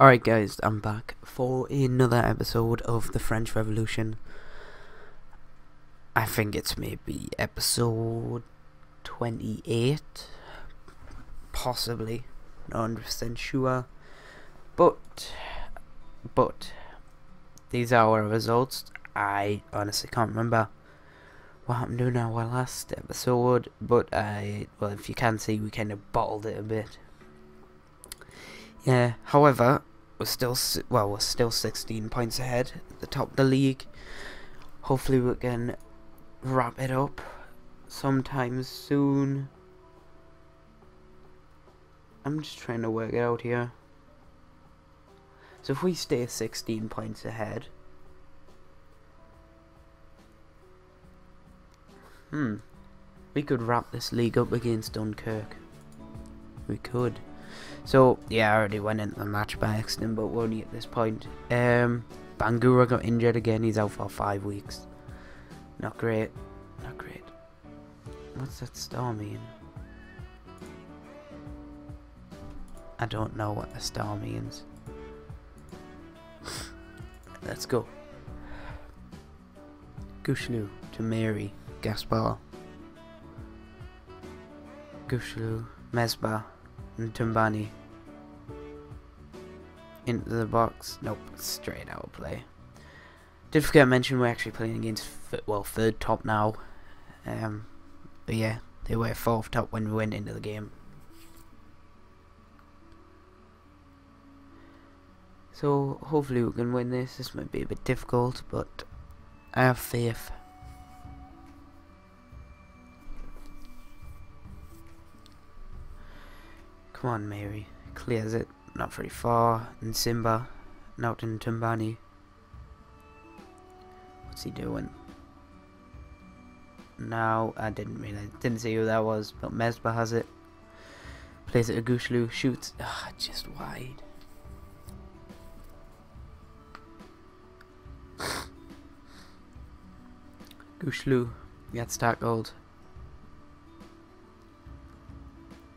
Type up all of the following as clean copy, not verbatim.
Alright guys, I'm back for another episode of the French Revolution. I think it's maybe episode 28, possibly, not 100% sure, but these are our results. I honestly can't remember what happened to our last episode, but well, if you can see, we kind of bottled it a bit. Yeah, however, we're still 16 points ahead at the top of the league. Hopefully we can wrap it up sometime soon. I'm just trying to work it out here. So if we stay 16 points ahead, we could wrap this league up against Dunkirk. We could. So yeah, I already went into the match by accident, but we're only at this point. Bangura got injured again. He's out for 5 weeks. Not great. Not great. What's that star mean? I don't know what the star means. Let's go. Gushlu to Mary Gaspar. Gushlu, Mesba, and Tumbani. Into the box. Nope, straight out of play. Did forget to mention we're actually playing against third top now. But yeah, they were fourth top when we went into the game. So hopefully we can win this. This might be a bit difficult, but I have faith. Come on, Mary. Clears it. Not very far. And Simba. Now to Tumbani. What's he doing? Now, I didn't see who that was, but Mesba has it. Plays it to Gushlu. Shoots. Ah, just wide. Gushlu gets tackled.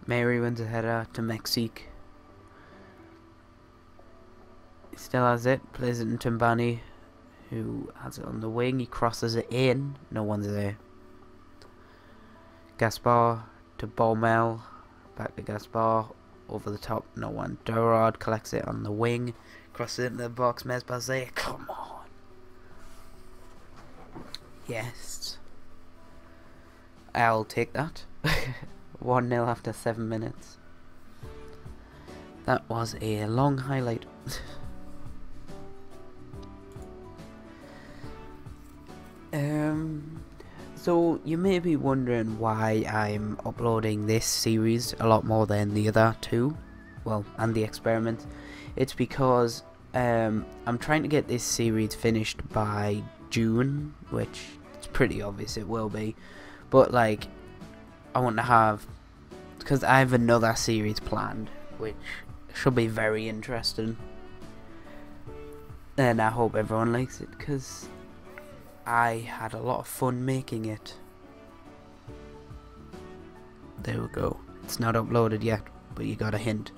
Mary wins a header to Mexique. He still has it. Plays it in Tumbani, who has it on the wing. He crosses it in. No one's there. Gaspar to Baumel. Back to Gaspar. Over the top. No one. Dorad collects it on the wing. Crosses it into the box. Mesba's there. Come on. Yes. I'll take that. 1-0 after 7 minutes. That was a long highlight. So you may be wondering why I'm uploading this series a lot more than the other two, well, and the experiment. It's because I'm trying to get this series finished by June, which it's pretty obvious it will be, but like, I want to have, because I have another series planned which should be very interesting, and I hope everyone likes it because I had a lot of fun making it. There we go. It's not uploaded yet, but you got a hint.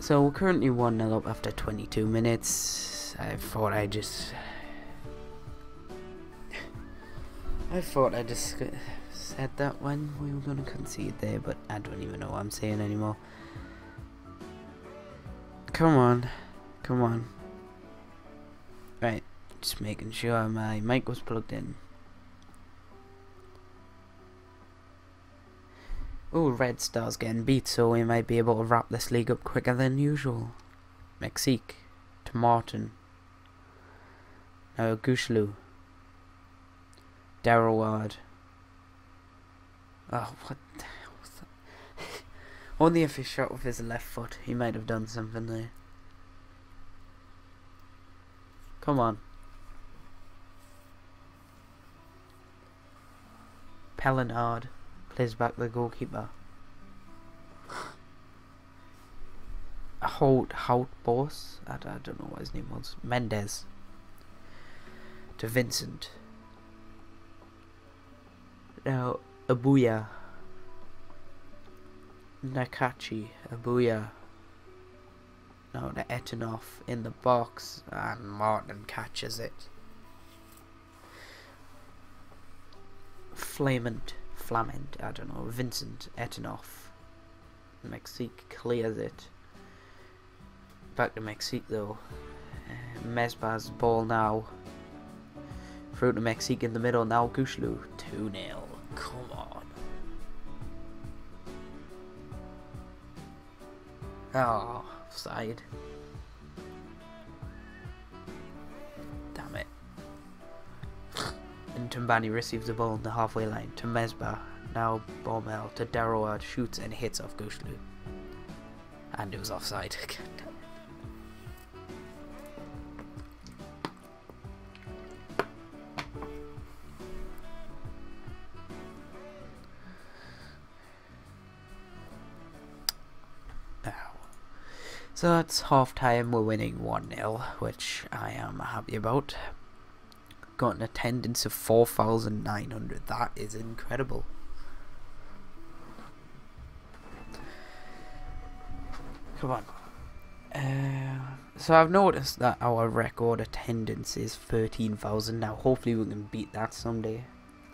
So we're currently 1-0 up after 22 minutes. I thought I just said that when we were going to concede there, but I don't even know what I'm saying anymore. Come on. Come on. Right. Just making sure my mic was plugged in. Oh, Red Star's getting beat, so we might be able to wrap this league up quicker than usual. Mexique to Martin. Now Gushlu. Darroward. Oh, what the hell was that? Only if he shot with his left foot, he might have done something there. Come on. Pellinard plays back the goalkeeper. Hout Boss? I don't know what his name was. Mendez. To Vincent. Now, Abuya Nakachi, Abuya, no, the Etanov in the box, and Martin catches it. Flament, I don't know, Vincent Etanov. Mexique clears it. Back to Mexique though. Mesbah's ball now. Through to Mexique in the middle, now Gushlu. 2-0. Come on. Oh, offside. Damn it. And Tambani receives the ball on the halfway line to Mesbah. Now Bormel to Darouad, shoots and hits off Gushlu. And it was offside. So that's half time, we're winning 1-0, which I am happy about. Got an attendance of 4,900, that is incredible. Come on. So I've noticed that our record attendance is 13,000 now. Hopefully we can beat that someday.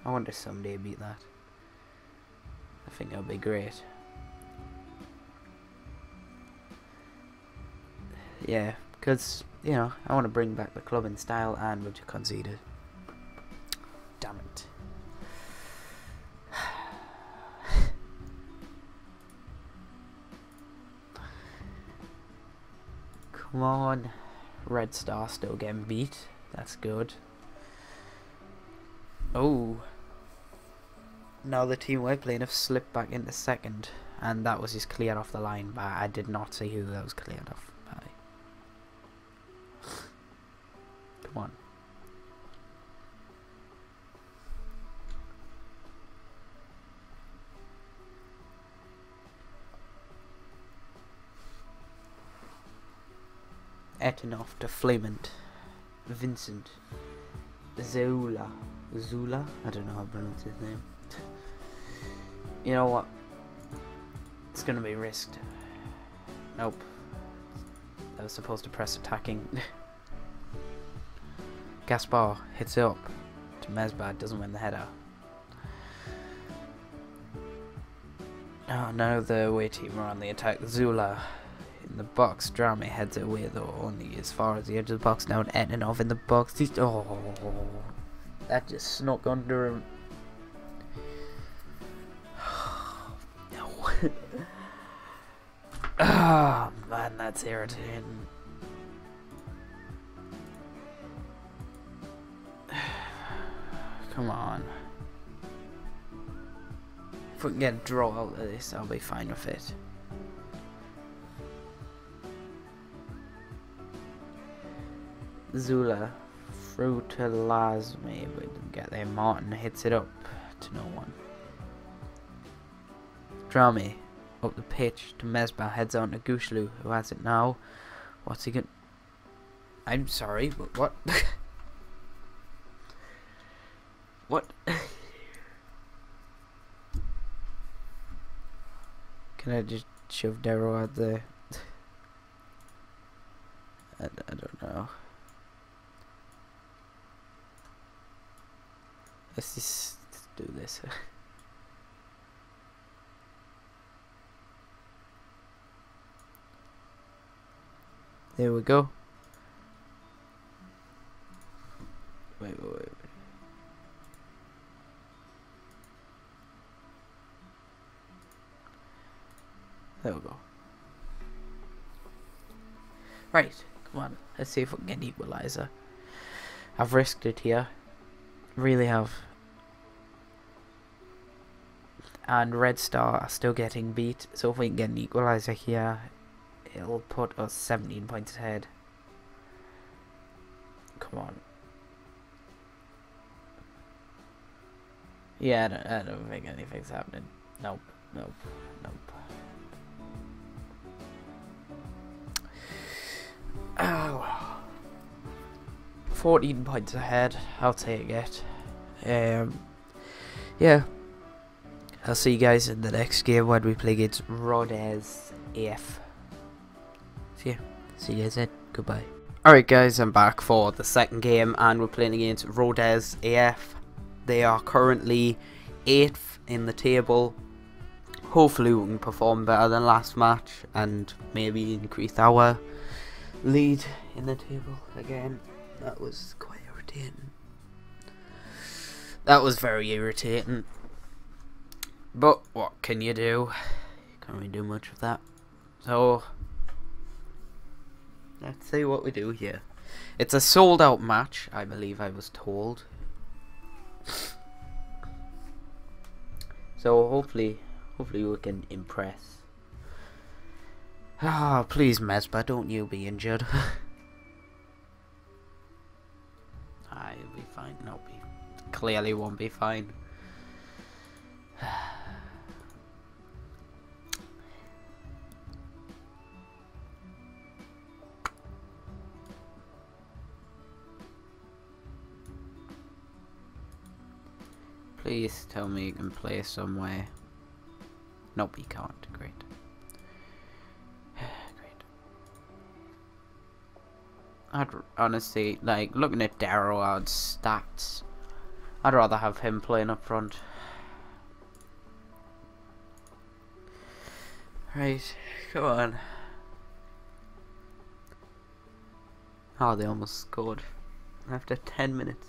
I want to someday beat that. I think that would be great. Yeah, because, you know, I want to bring back the club in style, and we've just conceded. Damn it. Come on. Red Star still getting beat. That's good. Oh. Now the team we're playing have slipped back into second, and that was just cleared off the line, but I did not see who that was cleared off. One. Etanov to Flamant, Vincent, Zula, I don't know how to pronounce his name. You know what? It's gonna be risked. Nope. I was supposed to press attacking. Gaspar hits up to Mesbah, doesn't win the header. Oh no, the away team are on the attack. Zula in the box, Drame heads it away though, only as far as the edge of the box now, and Etanov in the box. Oh, that just snuck under him. No. Oh man, that's irritating. Come on. If we can get a draw out of this, I'll be fine with it. Zula through to Lazmi, but didn't get there. Martin hits it up to no one. Drame up the pitch to Mesbah, heads on to Gushlu, who has it now. What's he gonna... I'm sorry, but what? What? Can I just shove Darouad there? I don't know. Let's just do this. There we go. Wait. There we go. Right, come on. Let's see if we can get an equaliser. I've risked it here. Really have. And Red Star are still getting beat. So if we can get an equaliser here, it'll put us 17 points ahead. Come on. Yeah, I don't think anything's happening. Nope. Oh, 14 points ahead, I'll take it. Yeah, I'll see you guys in the next game when we play against Rodez AF. So yeah, see you guys then. Goodbye. Alright guys, I'm back for the second game and we're playing against Rodez AF. They are currently 8th in the table. Hopefully we can perform better than last match and maybe increase our lead in the table again. That was quite irritating. That was very irritating. But what can you do? You can't really do much of that. So let's see what we do here. It's a sold out match, I believe I was told. So hopefully we can impress. Ah, oh, please Mesba, don't you be injured. I will be fine, no be clearly won't be fine. Please tell me you can play somewhere. Nope, you can't. Great. Great. I'd honestly, like, looking at Darroward's stats, I'd rather have him playing up front. Right, come on. Oh, they almost scored after 10 minutes.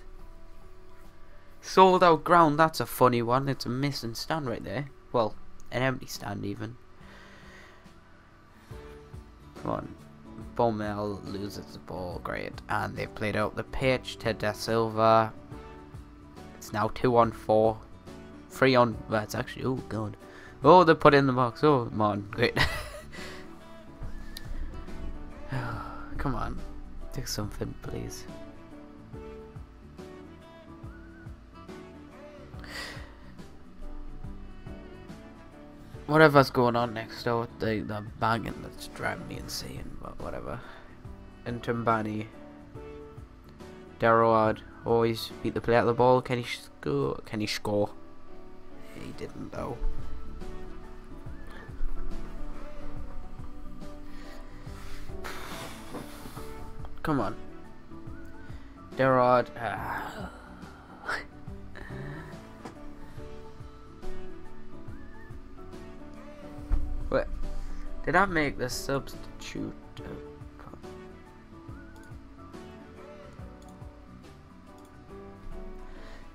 Sold out ground, that's a funny one. It's a missing stand right there. Well, an empty stand even. Come on. Bommel loses the ball, great. And they've played out the pitch to Da Silva. It's now 2 on 4. 3 on, that's actually, oh god. Oh, they put it in the box, oh come on, great. Come on, do something please. Whatever's going on next door, the banging that's driving me insane, but whatever. Intumbani. Darroward always beat the play out of the ball. Can he score? Can he score? He didn't though. Come on. Darroward. Did I make the substitute?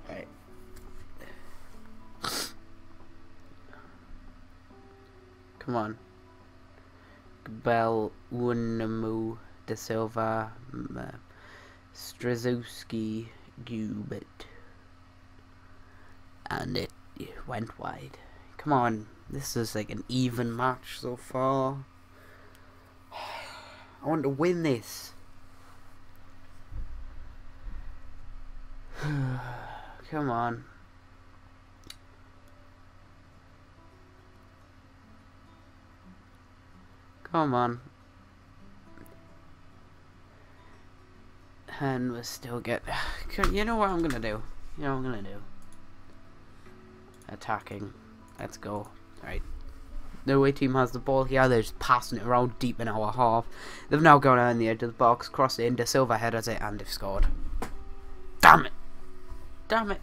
Right. Come on. Bell, Wunamu, Da Silva, Strzewski, Gubit. And it went wide. Come on. This is like an even match so far. I want to win this. Come on. Come on. And we'll still get... You know what I'm gonna do? You know what I'm gonna do? Attacking. Let's go. Right, the away team has the ball here, they're just passing it around deep in our half. They've now gone out in the edge of the box, crossed it in, Da Silva headers it, and they've scored. Damn it! Damn it!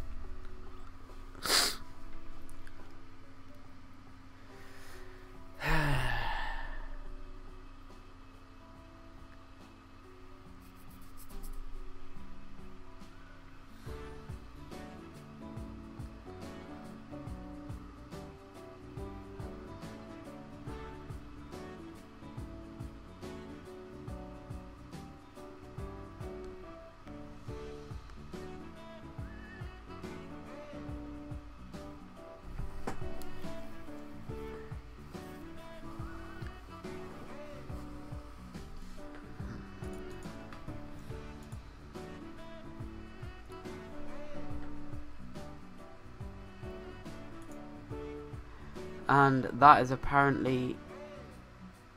And that is apparently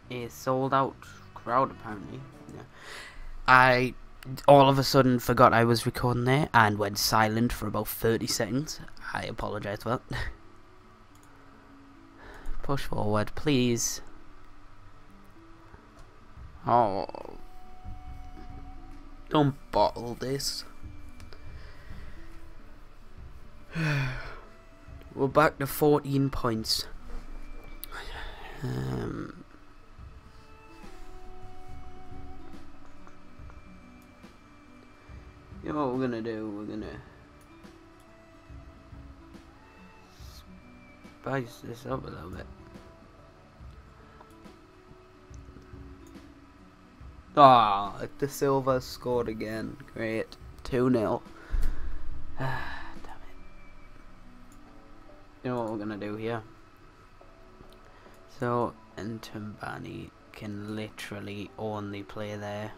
a sold out crowd, apparently. Yeah. I all of a sudden forgot I was recording there and went silent for about 30 seconds. I apologise for that. Push forward, please. Oh, don't bottle this. We're back to 14 points. You know what we're gonna do? We're gonna spice this up a little bit. Ah, oh, the Silvers scored again. Great. 2-0. Ah, damn it. You know what we're gonna do here? So, Ntambani can literally only play there.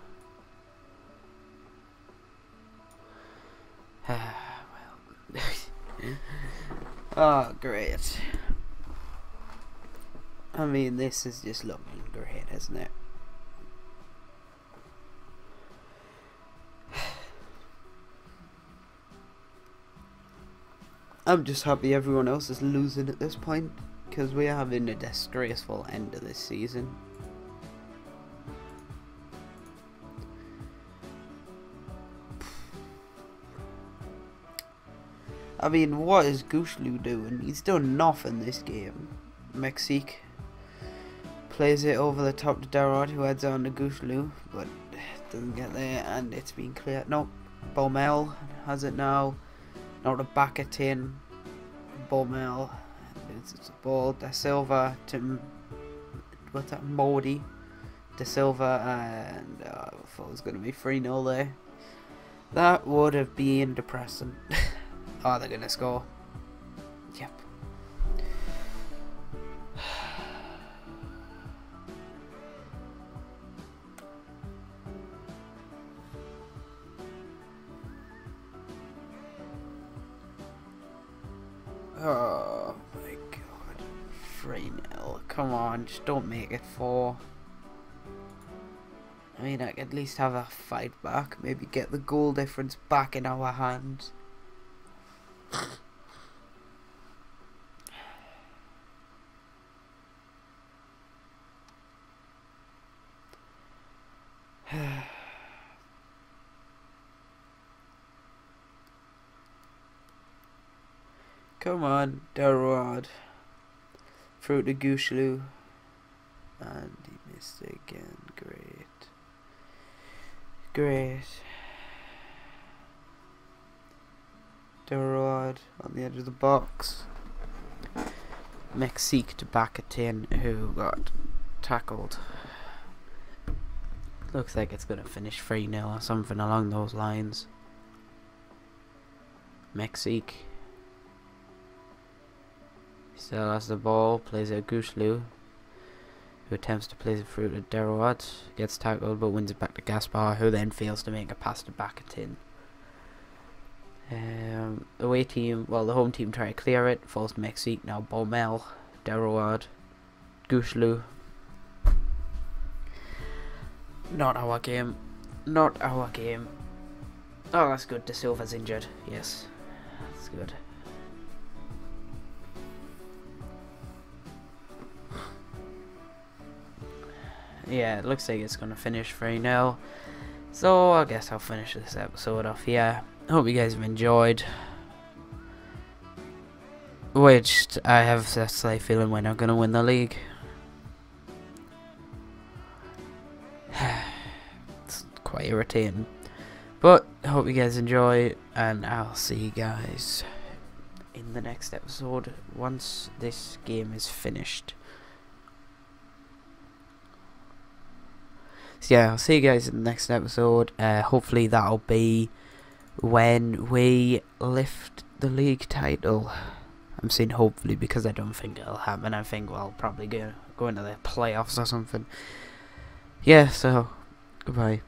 Well. Oh, great. I mean, this is just looking great, isn't it? I'm just happy everyone else is losing at this point, because we are having a disgraceful end of this season. I mean, what is Gushlu doing? He's done nothing this game. Mexique plays it over the top to Darod, who heads on to Gushlu, but doesn't get there, and it's been cleared. Nope, Baumel has it now. Not a back of tin. Baumel. It's a ball. Da Silva to. What's that? Modi. Da Silva, and. Oh, I thought it was going to be 3-0 there. That would have been depressing. Oh, they're going to score. Yep. Oh my god. 3-0. Come on, just don't make it 4. I mean, I could at least have a fight back. Maybe get the goal difference back in our hands. Come on, Darod. Through to Gushlu. And he missed again. Great. Great. Darod on the edge of the box. Mexique to Bakatin, who got tackled. Looks like it's going to finish 3-0 or something along those lines. Mexique. Still has the ball, plays it at Gushlu, who attempts to place it through to Darod, gets tackled but wins it back to Gaspar, who then fails to make a pass to Bakatin. The away team, well, the home team try to clear it, falls to Mexique, now Baumel, Darod, Gushlu. Not our game, not our game. Oh, that's good, De Silva's injured, yes, that's good. Yeah, it looks like it's going to finish 3-0. So, I guess I'll finish this episode off here. Hope you guys have enjoyed. Which, I have a slight feeling we're not going to win the league. It's quite irritating. But, hope you guys enjoy. And I'll see you guys in the next episode. Once this game is finished. So yeah, I'll see you guys in the next episode. Hopefully that'll be when we lift the league title. I'm saying hopefully because I don't think it'll happen. I think we'll probably go into the playoffs or something. Yeah, so goodbye.